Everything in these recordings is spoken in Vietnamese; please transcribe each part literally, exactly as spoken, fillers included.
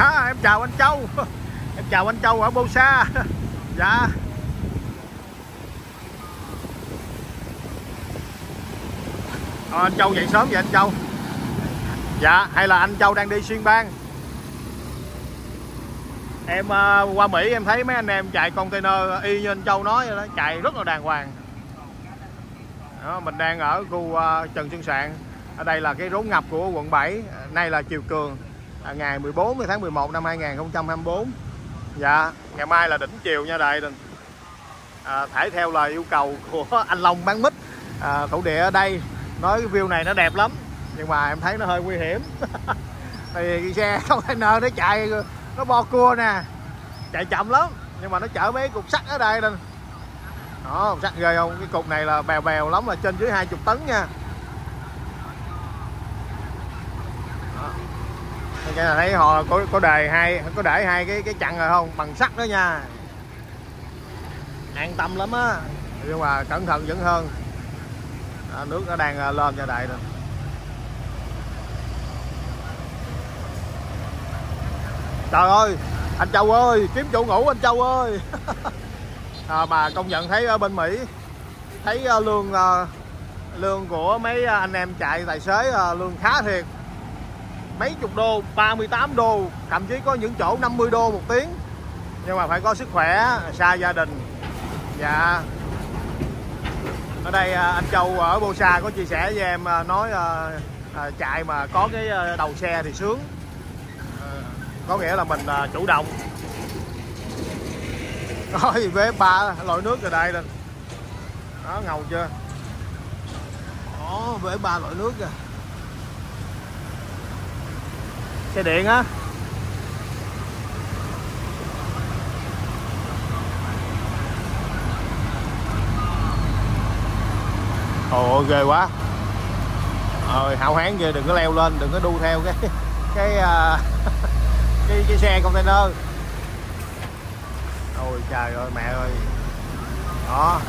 Dạ em chào anh Châu, em chào anh Châu ở Bosa. Dạ à, anh Châu dậy sớm vậy anh Châu. Dạ hay là anh Châu đang đi xuyên bang. Em uh, qua Mỹ em thấy mấy anh em chạy container y như anh Châu nói vậy đó, chạy rất là đàng hoàng đó. Mình đang ở khu uh, Trần Xuân Sạn. Ở đây là cái rốn ngập của quận bảy. Nay là chiều cường à, ngày mười bốn tháng mười một năm hai nghìn không trăm hai mươi bốn. Dạ ngày mai là đỉnh chiều nha đại đình à, thể theo lời yêu cầu của anh Long bán mít à, thổ địa ở đây. Nói cái view này nó đẹp lắm, nhưng mà em thấy nó hơi nguy hiểm. Thì cái xe container nó chạy, nó bo cua nè, chạy chậm lắm, nhưng mà nó chở mấy cục sắt ở đây nên đó, sắt ghê không. Cái cục này là bèo bèo lắm, là trên dưới hai mươi tấn nha. Cái là thấy họ có có đề hai có để hai cái cái chặn rồi không, bằng sắt đó nha, an tâm lắm á, nhưng mà cẩn thận vẫn hơn. Đó, nước nó đang lên cho đại rồi. Trời ơi, anh Châu ơi, kiếm chỗ ngủ anh Châu ơi. À, mà công nhận thấy ở bên Mỹ, thấy lương lương của mấy anh em chạy tài xế lương khá thiệt. Mấy chục đô, ba mươi tám đô, thậm chí có những chỗ năm mươi đô một tiếng. Nhưng mà phải có sức khỏe, xa gia đình. Dạ. Ở đây anh Châu ở Bosa có chia sẻ với em, nói chạy mà có cái đầu xe thì sướng. Có nghĩa là mình chủ động. Có gì với ba loại nước rồi đây lên. Đó ngầu chưa? Đó với ba loại nước kìa. Xe điện á. Ồ ghê quá. Rồi hạo hán ghê, đừng có leo lên, đừng có đu theo cái cái uh... Cái, cái xe container. Ôi trời ơi mẹ ơi. Đó,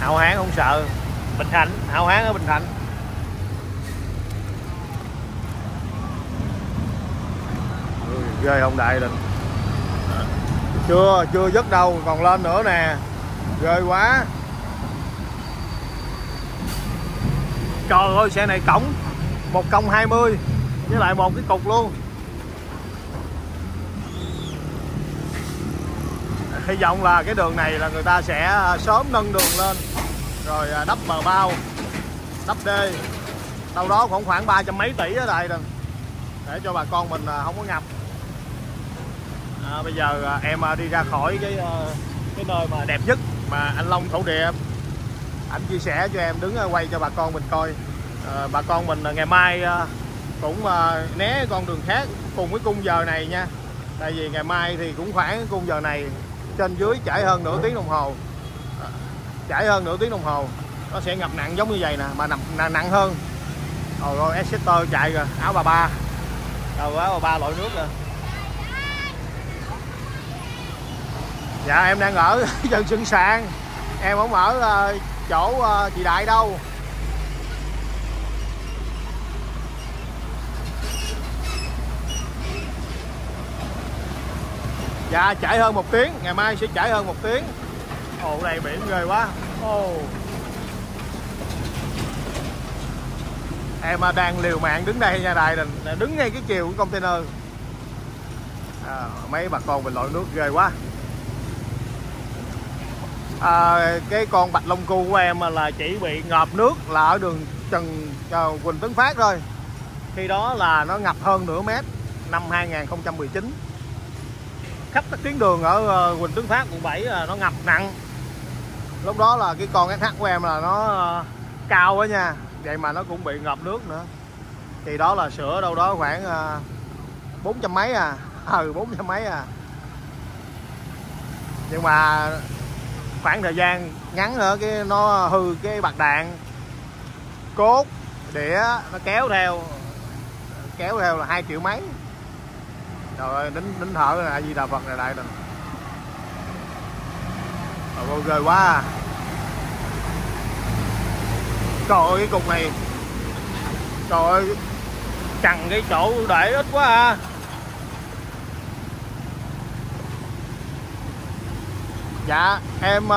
hạo hán không sợ. Bình Thạnh, hạo hán ở Bình Thạnh. Ừ, ghê không đại định. Chưa, chưa dứt đâu, còn lên nữa nè. Ghê quá. Trời ơi, xe này cổng một còng hai mươi với lại một cái cục luôn. Hy vọng là cái đường này là người ta sẽ sớm nâng đường lên, rồi đắp bờ bao, đắp đê, đâu đó khoảng khoảng ba trăm mấy tỷ ở đây rồi, để cho bà con mình không có ngập. À, bây giờ em đi ra khỏi cái cái nơi mà đẹp nhất mà anh Long thổ địa ảnh chia sẻ cho em, đứng quay cho bà con mình coi. À, bà con mình ngày mai cũng né con đường khác cùng với khung giờ này nha, tại vì ngày mai thì cũng khoảng khung giờ này, trên dưới chảy hơn nửa tiếng đồng hồ, chảy hơn nửa tiếng đồng hồ nó sẽ ngập nặng giống như vậy nè, mà nặng nặng hơn. Rồi rồi Exeter chạy rồi, áo bà ba, áo bà ba loại nước rồi. Dạ em đang ở Trần Xuân Sạn, em không ở chỗ chị Đại đâu. Dạ trễ hơn một tiếng, ngày mai sẽ trễ hơn một tiếng. Ồ đây biển ghê quá. Ồ. Em đang liều mạng đứng đây nha đại đình, đứng ngay cái chiều của container. À, mấy bà con mình lội nước ghê quá. À, cái con bạch long cu của em là chỉ bị ngợp nước là ở đường Trần uh, Quỳnh Tấn Phát thôi. Khi đó là nó ngập hơn nửa mét năm hai nghìn không trăm mười chín. Khắp các tuyến đường ở Quỳnh Tấn Phát quận bảy nó ngập nặng. Lúc đó là cái con ét hát của em là nó cao quá nha, vậy mà nó cũng bị ngập nước nữa. Thì đó là sửa đâu đó khoảng bốn trăm mấy à. Ừ bốn trăm mấy à. Nhưng mà khoảng thời gian ngắn nữa cái nó hư cái bạc đạn, cốt, đĩa nó kéo theo. Kéo theo là hai triệu mấy. Trời ơi, nín, nín thở là gì đà Phật này đại đình. Trời ơi, ghê quá à. Trời ơi, cái cục này. Trời ơi, chằng cái chỗ để ít quá à. Dạ em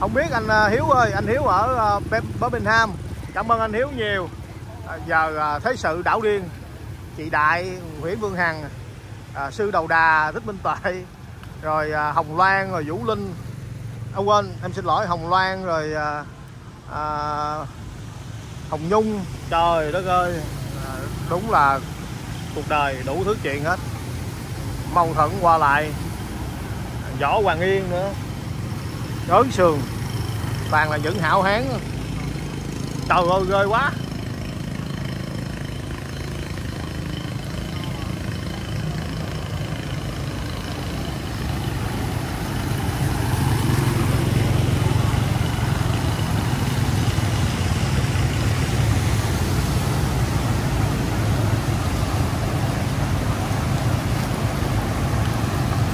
không biết anh Hiếu ơi, anh Hiếu ở Birmingham. Cảm ơn anh Hiếu nhiều. Giờ thấy sự đảo điên, chị Đại, Nguyễn Vương Hằng, Sư Đầu Đà, Thích Minh Tuệ, rồi Hồng Loan, rồi Vũ Linh, à, quên em xin lỗi, Hồng Loan rồi à, Hồng Nhung. Trời đất ơi, đúng là cuộc đời đủ thứ chuyện hết, mâu thuẫn qua lại, Võ Hoàng Yên nữa, đớn sườn, toàn là những hảo hán. Trời ơi ghê quá.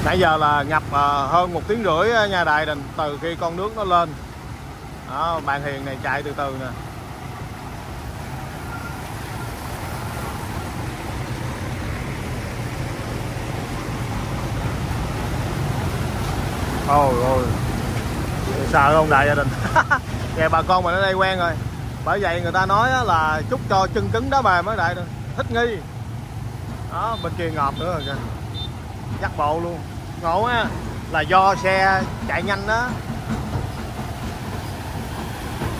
Nãy giờ là ngập hơn một tiếng rưỡi nha Đại Đình, từ khi con nước nó lên. Đó, bạn Hiền này chạy từ từ nè. Ôi ôi, sợ không Đại Gia Đình? Nghe bà con mình ở đây quen rồi, bởi vậy người ta nói là chúc cho chân cứng đá mềm mới Đại Đình, thích nghi. Đó, bên kia ngọt nữa rồi kìa, dắt bộ luôn. Ngộ á, là do xe chạy nhanh đó,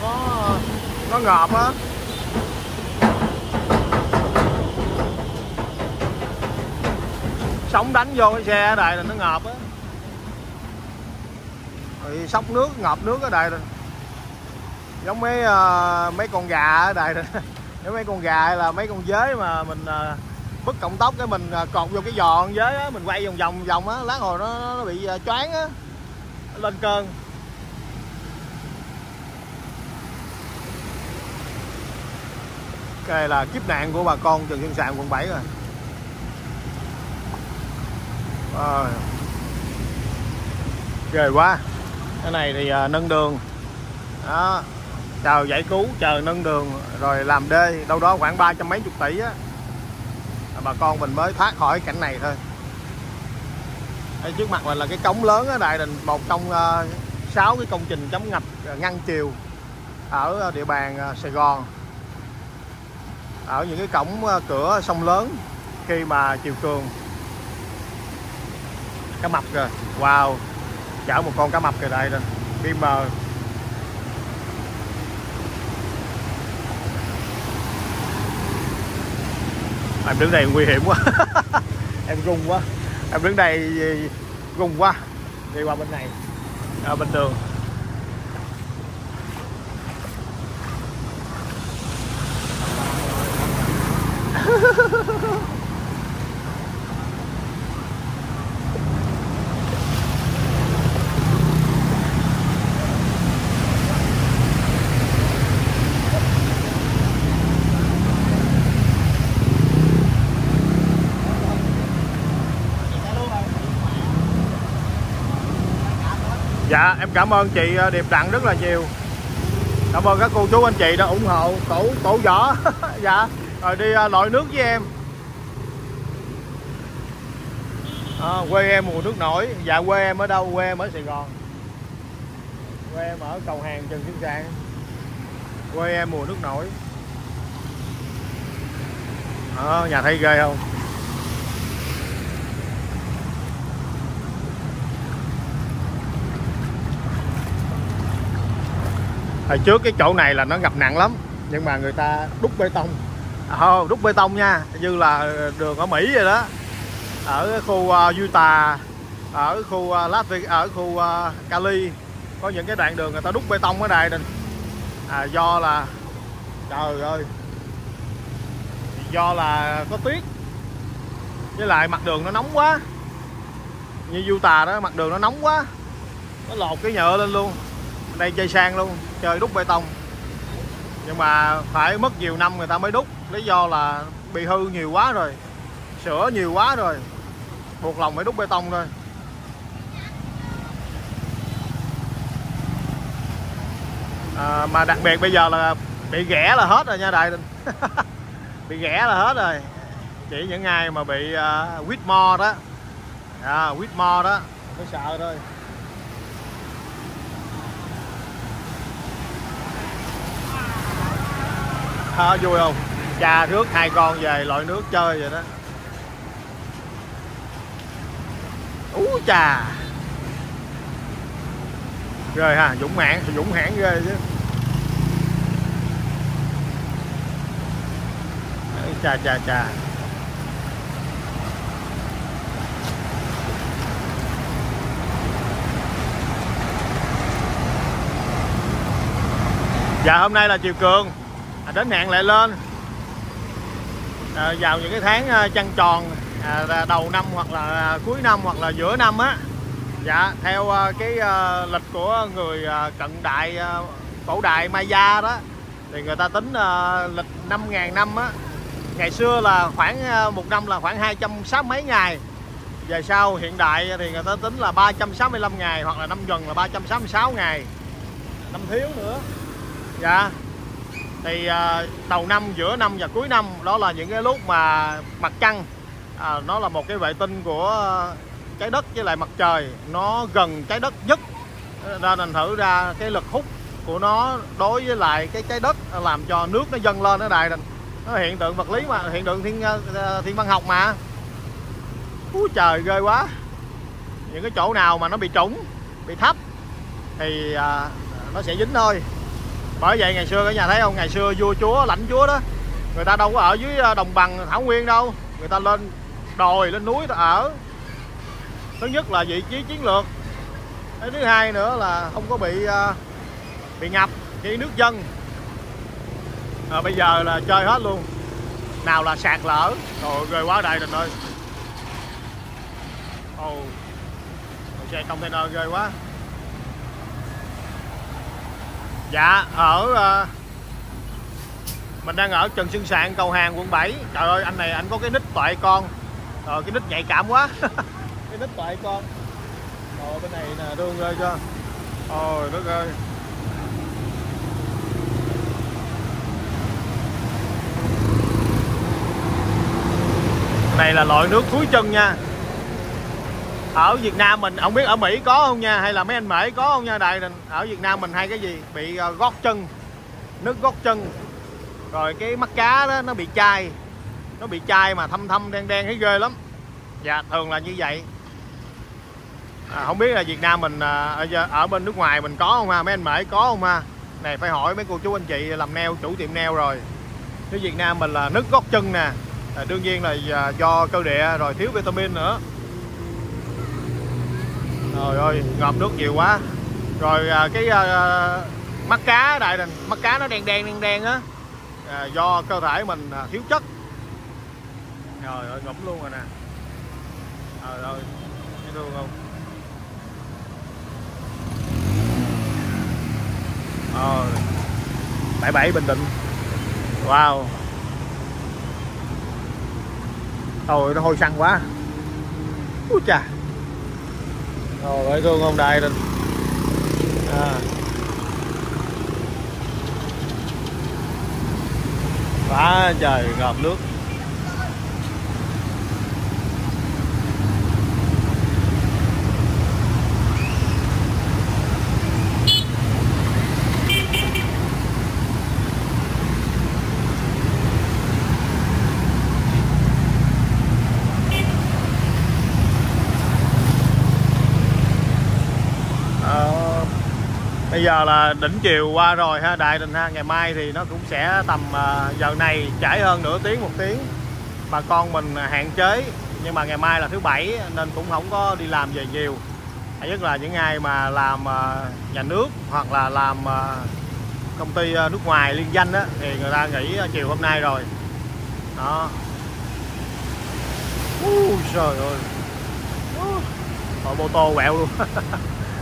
nó nó ngợp á. Sóng đánh vô cái xe ở đây là nó ngợp á, bị sóc nước, ngợp nước ở đây rồi. Giống mấy uh, mấy con gà ở đây rồi. Giống mấy con gà hay là mấy con dế mà mình uh, bứt cọng tóc cái mình uh, cột vô cái giò con dế á, mình quay vòng vòng vòng á, lát hồi nó, nó bị uh, choáng á, lên cơn. Đây là kiếp nạn của bà con Trần Xuân Sạn quận bảy rồi. À, ghê quá. Cái này thì à, nâng đường đó, chờ giải cứu, chờ nâng đường rồi làm đê, đâu đó khoảng ba trăm mấy chục tỷ á, bà con mình mới thoát khỏi cảnh này thôi. Ở trước mặt mình là cái cống lớn á Đại Đình, một trong à, sáu cái công trình chống ngập ngăn chiều ở địa bàn à, Sài Gòn, ở những cái cổng cửa sông lớn khi mà chiều cường. Cá mập kìa, wow, chở một con cá mập kìa đây rồi, đi mờ. Em đứng đây nguy hiểm quá. Em run quá, em đứng đây run quá. Đi qua bên này, ở bên đường. Dạ em cảm ơn chị Điệp Đặng rất là nhiều. Cảm ơn các cô chú anh chị đã ủng hộ cổ cổ võ. Dạ rồi đi lội nước với em. À, quê em mùa nước nổi. Dạ quê em ở đâu? Quê em ở Sài Gòn. Quê em ở Cầu Hàng, Trần Chiến Giang. Quê em mùa nước nổi. À, nhà thấy ghê không? Hồi trước cái chỗ này là nó ngập nặng lắm, nhưng mà người ta đúc bê tông. Ờ, đúc bê tông nha, như là đường ở Mỹ vậy đó. Ở khu Utah, ở khu Latvia, ở khu Cali có những cái đoạn đường người ta đúc bê tông ở đây nên à, do là trời ơi, do là có tuyết với lại mặt đường nó nóng quá, như Utah đó, mặt đường nó nóng quá, nó lột cái nhựa lên luôn. Bên đây chơi sang luôn, chơi đúc bê tông, nhưng mà phải mất nhiều năm người ta mới đúc, lý do là bị hư nhiều quá rồi, sửa nhiều quá rồi, buộc lòng phải đúc bê tông thôi. À, mà đặc biệt bây giờ là bị ghẻ là hết rồi nha Đại Đình. Bị ghẻ là hết rồi, chỉ những ngày mà bị uh, Whitmore đó, à, Whitmore đó mới sợ thôi. Hả, vui không? Cha rước hai con về lội nước chơi vậy đó. Úi chà. Rồi ha, dũng mãn, dũng hãn ghê chứ. Chà chà chà. Dạ hôm nay là chiều cường à, đến hạn lại lên à, vào những cái tháng trăng tròn à, đầu năm hoặc là cuối năm hoặc là giữa năm á. Dạ theo cái uh, lịch của người uh, cận đại uh, cổ đại Maya đó thì người ta tính uh, lịch năm nghìn năm á. Ngày xưa là khoảng uh, một năm là khoảng hai trăm sáu mươi mấy ngày. Về sau hiện đại thì người ta tính là ba trăm sáu mươi lăm ngày hoặc là năm dần là ba trăm sáu mươi sáu ngày. Năm thiếu nữa. Dạ thì à, đầu năm, giữa năm và cuối năm đó là những cái lúc mà mặt trăng à, nó là một cái vệ tinh của trái đất với lại mặt trời, nó gần trái đất nhất, nên thành thử ra cái lực hút của nó đối với lại cái trái đất làm cho nước nó dâng lên ở đài. Nó hiện tượng vật lý mà, hiện tượng thiên thiên văn học mà. Úi trời, ghê quá. Những cái chỗ nào mà nó bị trũng, bị thấp thì à, nó sẽ dính thôi. Bởi vậy ngày xưa cả nhà thấy không, ngày xưa vua chúa, lãnh chúa đó, người ta đâu có ở dưới đồng bằng thảo nguyên đâu, người ta lên đồi, lên núi ta ở. Thứ nhất là vị trí chiến lược, thứ hai nữa là không có bị bị ngập khi nước dâng. À, bây giờ là chơi hết luôn, nào là sạt lở, rồi ghê quá đại đình ơi. Ồ, xe container ghê quá. Dạ, ở uh, mình đang ở Trần Xuân Sạn, Cầu Hàng, quận bảy. Trời ơi, anh này anh có cái nick Tuệ Con. Rồi, cái nick nhạy cảm quá. Cái nick Tuệ Con. Rồi, bên này nè, đường ơi cho. Ôi, nước ơi. Này là loại nước cuối chân nha. Ở Việt Nam mình không biết ở Mỹ có không nha, hay là mấy anh Mỹ có không nha đại đình. Ở Việt Nam mình hay cái gì bị gót chân, nước gót chân, rồi cái mắt cá đó nó bị chai, nó bị chai mà thâm thâm đen đen thấy ghê lắm. Dạ thường là như vậy à, không biết là Việt Nam mình ở, ở bên nước ngoài mình có không ha, mấy anh Mỹ có không ha. Này phải hỏi mấy cô chú anh chị làm nail, chủ tiệm nail rồi. Ở Việt Nam mình là nước gót chân nè à, đương nhiên là do cơ địa rồi thiếu vitamin nữa. Trời ơi, ngộp nước nhiều quá. Rồi à, cái à, mắt cá đại đình, mắt cá nó đen đen đen đen á à, do cơ thể mình à, thiếu chất. Trời ơi, ngụm luôn rồi nè. Trời ơi, thấy luôn không? Ờ, bảy bảy Bình Định. Wow. Trời, nó hôi xăng quá. Úi chà. Ồ, phải thương không đại đình à. Quá trời ngập nước. Bây giờ là đỉnh chiều qua rồi ha đại đình ha. Ngày mai thì nó cũng sẽ tầm giờ này trễ hơn nửa tiếng, một tiếng. Bà con mình hạn chế, nhưng mà ngày mai là thứ bảy nên cũng không có đi làm về nhiều. Nhất là những ngày mà làm nhà nước hoặc là làm công ty nước ngoài liên danh á, thì người ta nghỉ chiều hôm nay rồi. Đó. Ui trời ơi. Rồi mô tô quẹo luôn.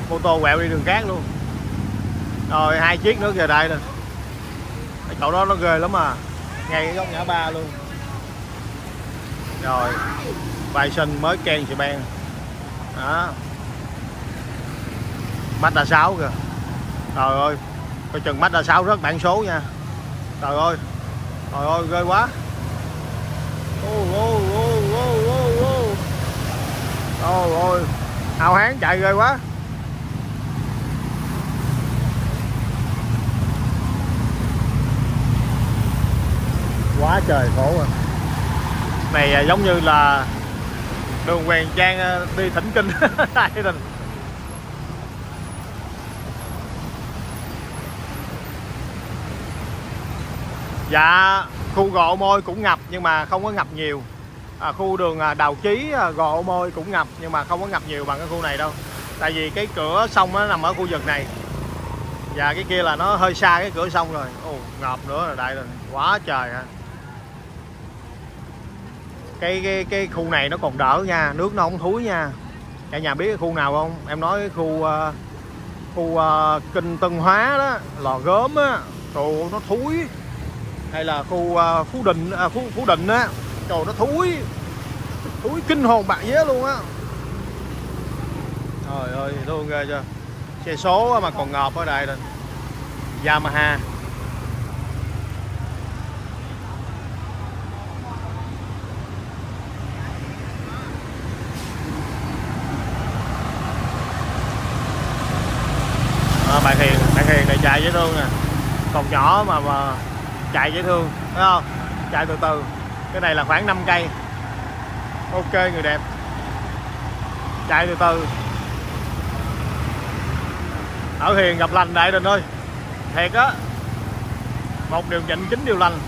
Mô tô quẹo đi đường khác luôn. Rồi hai chiếc nữa kìa đây nè. Chỗ đó nó ghê lắm à. Ngay cái góc ngã ba luôn. Rồi bài sinh mới khen chị Ben. Đó Mazda sáu kìa. Trời ơi, coi chừng Mazda sáu rất bản số nha. Trời ơi, trời ơi ghê quá. Ô ô ô ô ô ô. Trời ơi, hào hán chạy ghê quá. quá trời khổ rồi. Này giống như là đường Hoàng Trang đi Thỉnh Kinh. Dạ, khu Gò Môi cũng ngập nhưng mà không có ngập nhiều. À, khu đường Đào Chí, Gò Môi cũng ngập nhưng mà không có ngập nhiều bằng cái khu này đâu. Tại vì cái cửa sông nó nằm ở khu vực này. Và cái kia là nó hơi xa cái cửa sông rồi. Ồ, ngập nữa là đại rồi. Quá trời hả. Cái, cái cái khu này nó còn đỡ nha, nước nó không thúi nha. Cả nhà biết cái khu nào không? Em nói cái khu uh, khu uh, Kinh Tân Hóa đó, Lò Gốm á, trời nó thúi. Hay là khu uh, Phú Định, uh, Phú, Phú Định á, trời nó thúi. Thúi kinh hồn bạc vía luôn á. Trời ơi, luôn ghê chưa. Xe số mà còn ngợp ở đây rồi. Yamaha. Bạn Hiền, bạn Hiền này chạy dễ thương nè. Còn nhỏ mà mà chạy dễ thương, thấy không? Chạy từ từ. Cái này là khoảng năm cây. Ok người đẹp. Chạy từ từ. Ở Hiền gặp lành đại đình ơi. Thiệt á. Một điều chỉnh chín điều lành.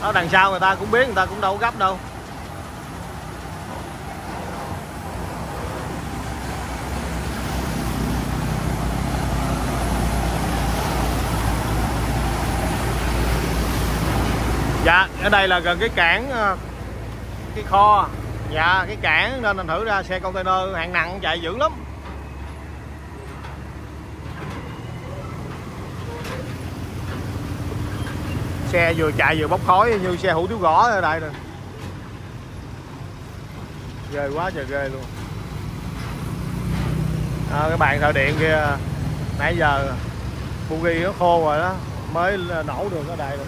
Ở đằng sau người ta cũng biết, người ta cũng đâu có gấp đâu. Dạ, ở đây là gần cái cảng, cái kho. Dạ, cái cảng nên thành thử ra xe container hạng nặng chạy dữ lắm. Xe vừa chạy vừa bốc khói như xe hủ tiếu gõ ở đây rồi. Ghê quá trời ghê luôn. À, các bạn thợ điện kia nãy giờ bugi nó khô rồi đó, mới nổ được ở đây rồi.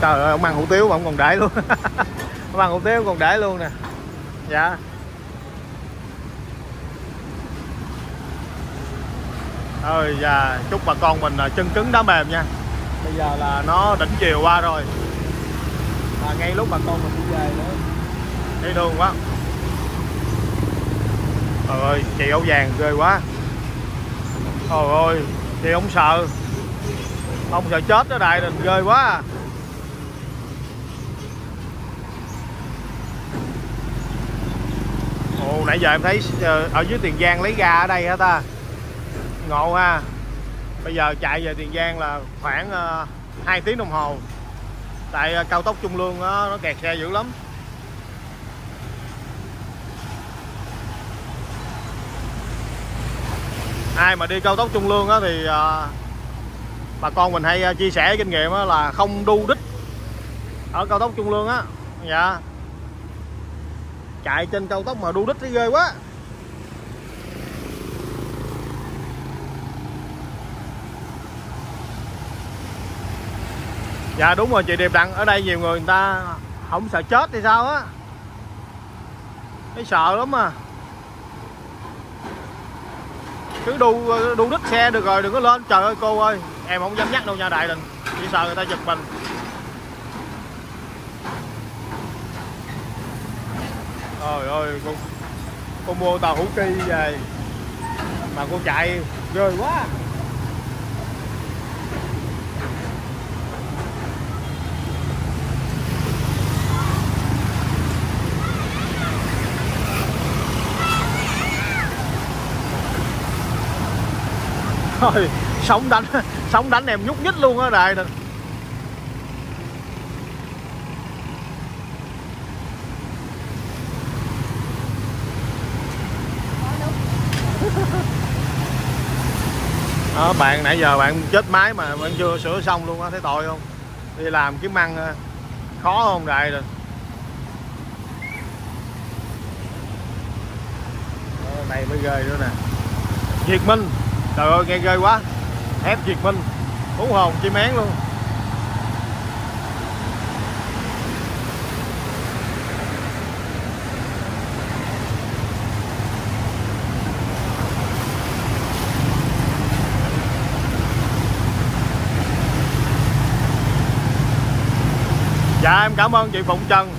Trời ơi, ông ăn hủ tiếu mà ông còn để luôn. Ông ăn hủ tiếu còn để luôn nè. Dạ. Ôi dạ, chúc bà con mình chân cứng đá mềm nha. Bây giờ là nó đỉnh chiều qua rồi. Và ngay lúc bà con mình đi về nữa. Đi đường quá. Trời ơi, chị áo vàng ghê quá. Trời ơi, chị không sợ. Không sợ chết đó đại đình, ghê quá à. Ồ, nãy giờ em thấy ở dưới Tiền Giang lấy ga ở đây hả ta. Ngộ ha. Bây giờ chạy về Tiền Giang là khoảng uh, hai tiếng đồng hồ. Tại uh, cao tốc Trung Lương đó, nó kẹt xe dữ lắm. Ai mà đi cao tốc Trung Lương đó, thì uh, bà con mình hay uh, chia sẻ kinh nghiệm đó, là không đu đích ở cao tốc Trung Lương á. Dạ. Chạy trên cao tốc mà đu đích thì ghê quá. Dạ đúng rồi chị Điệp Đặng. Ở đây nhiều người người ta không sợ chết thì sao á. Thấy sợ lắm à. Cứ đu đu đích xe được rồi, đừng có lên. Trời ơi cô ơi, em không dám nhắc đâu nha đại đình. Chỉ sợ người ta giật mình. Trời ơi, cô, cô mua tàu hủ kỳ về mà cô chạy ghê quá. Thôi, sóng đánh, sóng đánh em nhúc nhích luôn á đại đình. Đó, bạn nãy giờ bạn chết máy mà bạn chưa sửa xong luôn á, thấy tội không? Đi làm kiếm ăn khó không đại rồi. Đó, này mới ghê nữa nè. Việt Minh, trời ơi nghe ghê quá. Thép Việt Minh, hú hồn chim én luôn. Dạ em cảm ơn chị Phụng Trần,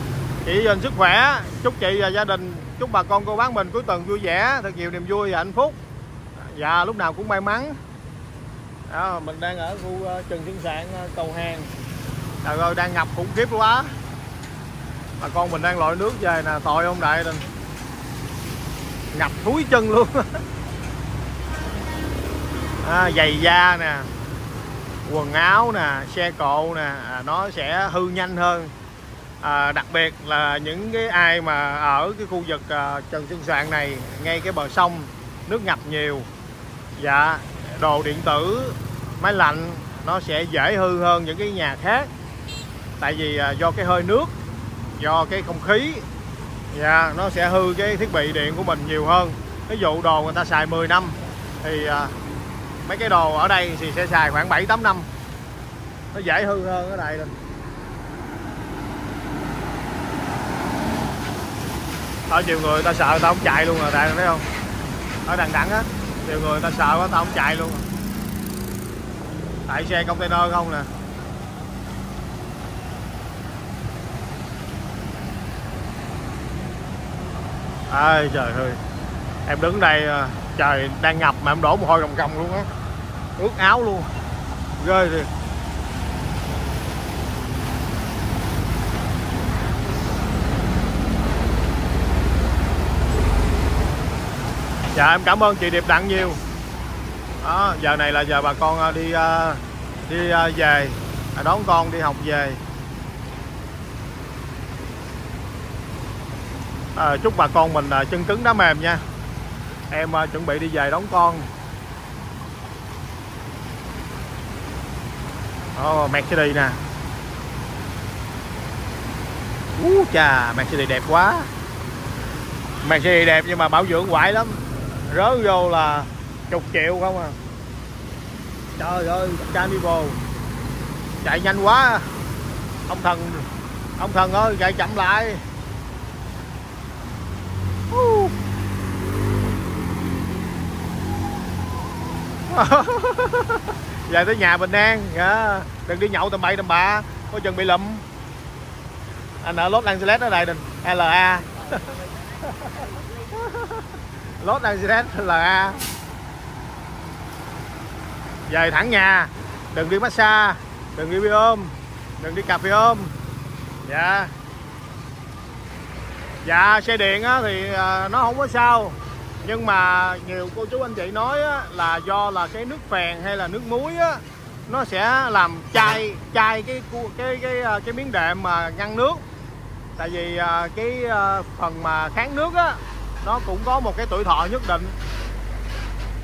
chị dành sức khỏe, chúc chị và gia đình, chúc bà con cô bác mình cuối tuần vui vẻ, thật nhiều niềm vui và hạnh phúc. Dạ lúc nào cũng may mắn. Đó, mình đang ở khu uh, Trần Chiến Giang, uh, Cầu Hàng. Trời ơi đang ngập khủng khiếp quá. Bà con mình đang lội nước về nè, tội ông đại đình. Ngập thúi chân luôn. À, giày da nè, quần áo nè, xe cộ nè, à, nó sẽ hư nhanh hơn. À, đặc biệt là những cái ai mà ở cái khu vực uh, Trần Xuân Sạn này, ngay cái bờ sông nước ngập nhiều. Dạ, đồ điện tử, máy lạnh nó sẽ dễ hư hơn những cái nhà khác. Tại vì uh, do cái hơi nước, do cái không khí, dạ, nó sẽ hư cái thiết bị điện của mình nhiều hơn. Ví dụ đồ người ta xài mười năm thì uh, mấy cái đồ ở đây thì sẽ xài khoảng bảy tám năm. Nó dễ hư hơn ở đây lên. Ở nhiều người ta sợ ta không chạy luôn rồi, tại thấy không? Ở đằng đẳng á, nhiều người ta sợ quá ta không chạy luôn. Tại xe container không nè. Ơi trời ơi. Em đứng đây trời đang ngập mà em đổ mồ hôi ròng ròng luôn á. Ướt áo luôn. Ghê thiệt. Dạ em cảm ơn chị Điệp Đặng nhiều. Đó, giờ này là giờ bà con đi đi về, đón con đi học về. À, chúc bà con mình chân cứng đá mềm nha. Em chuẩn bị đi về đón con. Oh, Mercedes nè. Úi chà, Mercedes đẹp quá. Mercedes đẹp nhưng mà bảo dưỡng hoài lắm. Rớn vô là chục triệu không à. Trời ơi, canivo. Chạy nhanh quá. Ông thần, ông thần ơi, chạy chậm lại. Uh. Về tới nhà bình an, yeah. Đừng đi nhậu tầm bậy tầm bạ, có chừng bị lụm. Anh ở Los Angeles ở đây đình lờ a. Los Angeles lờ a. Về thẳng nhà, đừng đi massage, đừng đi bia ôm, đừng đi cà phê ôm. Dạ. Yeah. Dạ xe điện á, thì nó không có sao, nhưng mà nhiều cô chú anh chị nói á, là do là cái nước phèn hay là nước muối á, nó sẽ làm chai chai cái cái cái cái, cái miếng đệm mà ngăn nước. Tại vì cái phần mà kháng nước á, nó cũng có một cái tuổi thọ nhất định.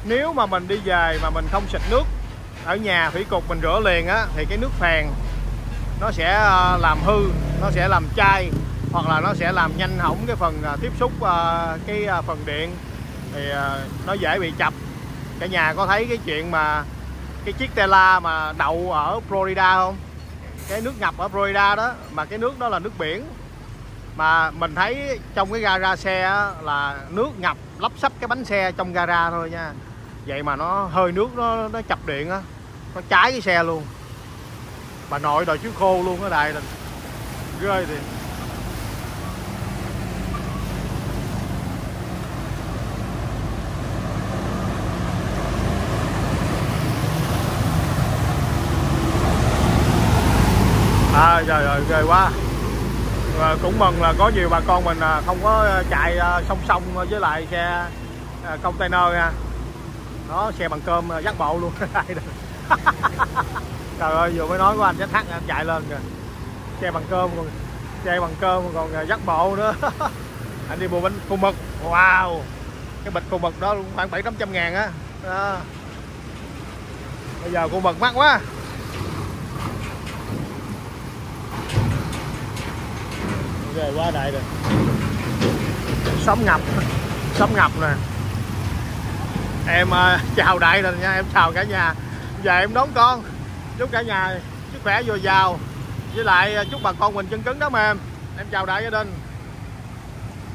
Nếu mà mình đi về mà mình không xịt nước ở nhà thủy cục mình rửa liền á, thì cái nước phèn nó sẽ làm hư, nó sẽ làm chai, hoặc là nó sẽ làm nhanh hỏng cái phần tiếp xúc cái phần điện, thì nó dễ bị chập. Cả nhà có thấy cái chuyện mà cái chiếc Tesla mà đậu ở Florida không? Cái nước ngập ở Florida đó, mà cái nước đó là nước biển, mà mình thấy trong cái gara xe á, là nước ngập lấp sắp cái bánh xe trong gara thôi nha. Vậy mà nó hơi nước nó, nó chập điện á, nó cháy cái xe luôn. Bà nội đòi chứ khô luôn ở đây. Ghê thì à, trời ơi ghê quá. À, cũng mừng là có nhiều bà con mình không có chạy song song với lại xe container nha. Đó, xe bằng cơm dắt bộ luôn. Trời ơi vừa mới nói của anh dắt thắt anh chạy lên kìa. Xe bằng cơm còn xe bằng cơm còn dắt bộ nữa. Anh đi mua bánh khô mực. Wow, cái bịch khô mực đó khoảng bảy tám trăm ngàn á. À, bây giờ khô mực mắc quá. Về quá đại rồi. Sóng ngập, sóng ngập nè. Em uh, chào đại rồi nha, em chào cả nhà. Giờ em đón con. Chúc cả nhà sức khỏe dồi dào. Với lại chúc bà con mình chân cứng đó mà em. Em chào đại gia đình.